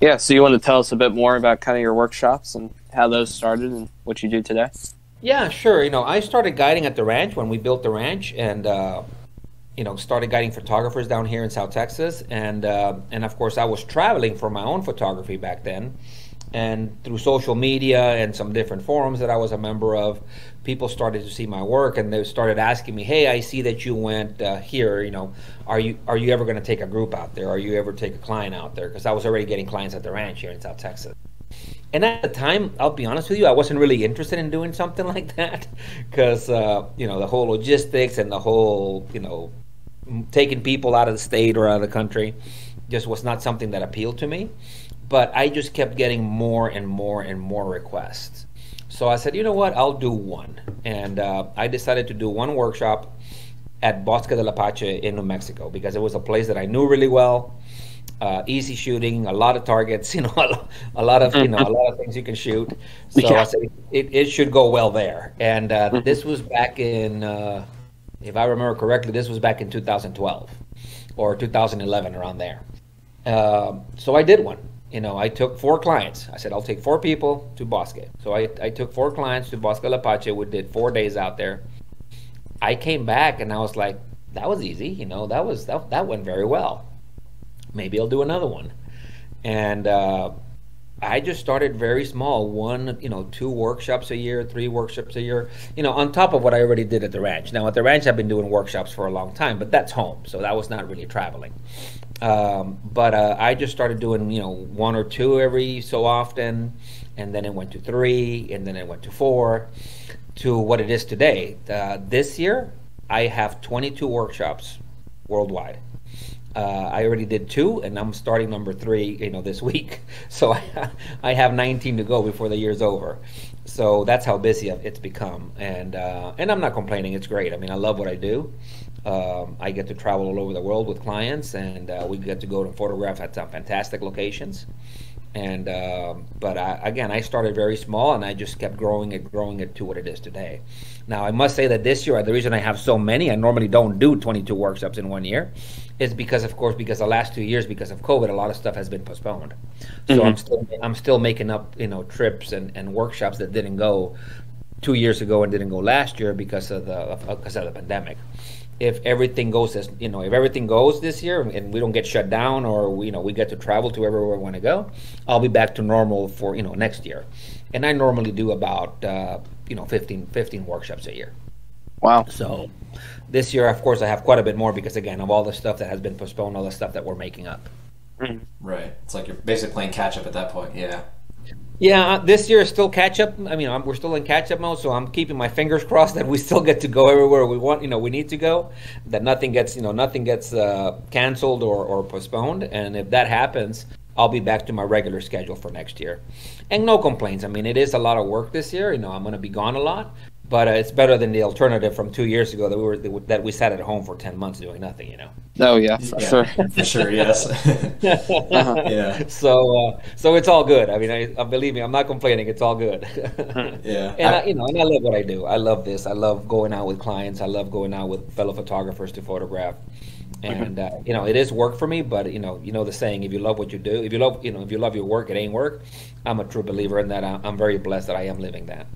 Yeah, so you want to tell us a bit more about kind of your workshops and how those started and what you do today? Yeah, sure. You know, I started guiding at the ranch when we built the ranch, and you know, started guiding photographers down here in South Texas, and of course I was traveling for my own photography back then, and through social media and some different forums that I was a member of, people started to see my work, and they started asking me, hey, I see that you went here, you know, are you ever going to take a group out there? Are you ever take a client out there? Because I was already getting clients at the ranch here in South Texas. And at the time, I'll be honest with you, I wasn't really interested in doing something like that, because, you know, the whole logistics and the whole, you know, taking people out of the state or out of the country just was not something that appealed to me. But I just kept getting more and more and more requests. So I said, you know what, I'll do one. And I decided to do one workshop at Bosque del Apache in New Mexico, because it was a place that I knew really well. Easy shooting, a lot of targets, you know, a lot of things you can shoot. So yeah. I said it should go well there. And this was back in, if I remember correctly, this was back in 2012 or 2011, around there. So I did one. You know, I took 4 clients. I said, I'll take 4 people to Bosque. So I took 4 clients to Bosque del Apache. We did 4 days out there. I came back and I was like, that was easy. You know, that went very well. Maybe I'll do another one. And I just started very small, 2 workshops a year, 3 workshops a year, you know, on top of what I already did at the ranch. Now at the ranch, I've been doing workshops for a long time, but that's home. So that was not really traveling. But I just started doing, you know, 1 or 2 every so often, and then it went to 3, and then it went to 4, to what it is today. This year, I have 22 workshops worldwide. I already did 2, and I'm starting number 3, you know, this week. So I have 19 to go before the year's over. So that's how busy it's become, and I'm not complaining. It's great. I mean, I love what I do. I get to travel all over the world with clients, and we get to go and photograph at some fantastic locations. And but again, I started very small, and I just kept growing it to what it is today. Now I must say that this year, the reason I have so many, I normally don't do 22 workshops in one year, is because, of course, because the last 2 years, because of COVID, a lot of stuff has been postponed. So I'm still making up, you know, trips and workshops that didn't go 2 years ago and didn't go last year because of the pandemic. If everything goes as, you know, if everything goes this year and we don't get shut down, or we, you know, we get to travel to wherever we want to go, I'll be back to normal for, you know, next year. And I normally do about, you know, 15 workshops a year. Wow. So this year, of course, I have quite a bit more because, again, of all the stuff that has been postponed, all the stuff that we're making up. Right. It's like you're basically playing catch-up at that point. Yeah. Yeah, this year is still catch-up. I mean, we're still in catch-up mode, so I'm keeping my fingers crossed that we still get to go everywhere we want, you know, we need to go, that nothing gets canceled or postponed. And if that happens, I'll be back to my regular schedule for next year. And no complaints. I mean, it is a lot of work this year. You know, I'm going to be gone a lot. But it's better than the alternative from 2 years ago that we sat at home for 10 months doing nothing, you know. Oh yeah, for sure, for sure, yes. Yeah. So it's all good. I mean, believe me, I'm not complaining. It's all good. Yeah. And I love what I do. I love this. I love going out with clients. I love going out with fellow photographers to photograph. And you know, it is work for me. But you know the saying: if you love what you do, if you love your work, it ain't work. I'm a true believer in that. I'm very blessed that I am living that.